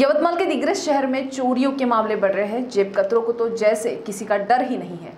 यवतमाल के दिग्रस शहर में चोरियों के मामले बढ़ रहे हैं। जेब कतरों को तो जैसे किसी का डर ही नहीं है।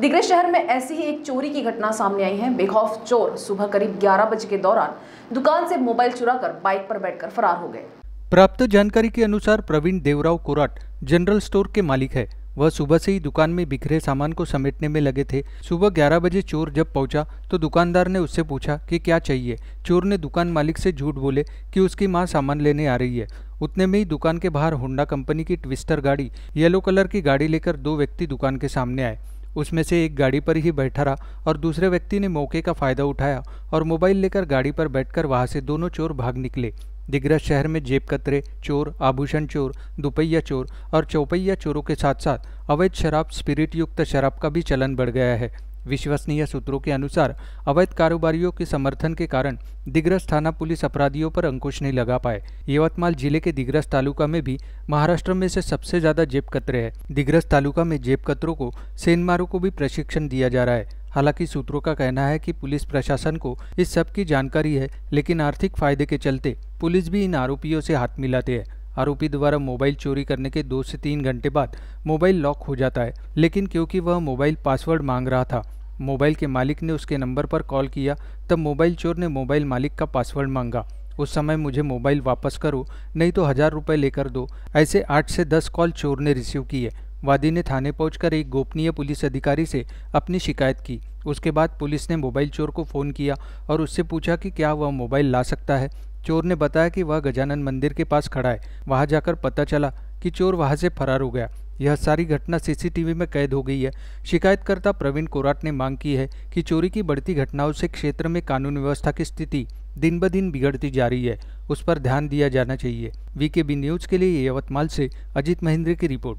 दिग्रस शहर में ऐसी ही एक चोरी की घटना सामने आई है। बेखौफ चोर सुबह करीब 11 बजे के दौरान दुकान से मोबाइल चुराकर बाइक पर बैठकर फरार हो गए। प्राप्त जानकारी के अनुसार प्रवीण देवराव कोराठ जनरल स्टोर के मालिक है। वह सुबह से ही दुकान में बिखरे सामान को समेटने में लगे थे। सुबह 11 बजे चोर जब पहुंचा तो दुकानदार ने उससे पूछा कि क्या चाहिए। चोर ने दुकान मालिक से झूठ बोले कि उसकी मां सामान लेने आ रही है। उतने में ही दुकान के बाहर होंडा कंपनी की ट्विस्टर गाड़ी, येलो कलर की गाड़ी लेकर दो व्यक्ति दुकान के सामने आए। उसमें से एक गाड़ी पर ही बैठा रहा और दूसरे व्यक्ति ने मौके का फायदा उठाया और मोबाइल लेकर गाड़ी पर बैठकर वहां से दोनों चोर भाग निकले। दिग्रस शहर में जेब कतरे चोर, आभूषण चोर, दुपहिया चोर और चौपहिया चोरों के साथ साथ अवैध शराब, स्पिरिट युक्त शराब का भी चलन बढ़ गया है। विश्वसनीय सूत्रों के अनुसार अवैध कारोबारियों के समर्थन के कारण दिग्रस थाना पुलिस अपराधियों पर अंकुश नहीं लगा पाए। यवतमाल जिले के दिग्रस तालुका में भी महाराष्ट्र में से सबसे ज्यादा जेब कतरे है। दिग्रस तालुका में जेब कतरों को, सेनमारों को भी प्रशिक्षण दिया जा रहा है। हालांकि सूत्रों का कहना है कि पुलिस प्रशासन को इस सब की जानकारी है, लेकिन आर्थिक फायदे के चलते पुलिस भी इन आरोपियों से हाथ मिलाते हैं। आरोपी द्वारा मोबाइल चोरी करने के 2 से 3 घंटे बाद मोबाइल लॉक हो जाता है, लेकिन क्योंकि वह मोबाइल पासवर्ड मांग रहा था, मोबाइल के मालिक ने उसके नंबर पर कॉल किया, तब मोबाइल चोर ने मोबाइल मालिक का पासवर्ड मांगा। उस समय मुझे मोबाइल वापस करो, नहीं तो 1000 रुपये लेकर दो, ऐसे 8 से 10 कॉल चोर ने रिसीव किए। वादी ने थाने पहुंचकर एक गोपनीय पुलिस अधिकारी से अपनी शिकायत की। उसके बाद पुलिस ने मोबाइल चोर को फ़ोन किया और उससे पूछा कि क्या वह मोबाइल ला सकता है। चोर ने बताया कि वह गजानन मंदिर के पास खड़ा है। वहां जाकर पता चला कि चोर वहां से फरार हो गया। यह सारी घटना सीसीटीवी में कैद हो गई है। शिकायतकर्ता प्रवीण कोराठ ने मांग की है कि चोरी की बढ़ती घटनाओं से क्षेत्र में कानून व्यवस्था की स्थिति दिन ब दिन बिगड़ती जा रही है, उस पर ध्यान दिया जाना चाहिए। वीकेबी न्यूज़ के लिए यवतमाल से अजित महेंद्र की रिपोर्ट।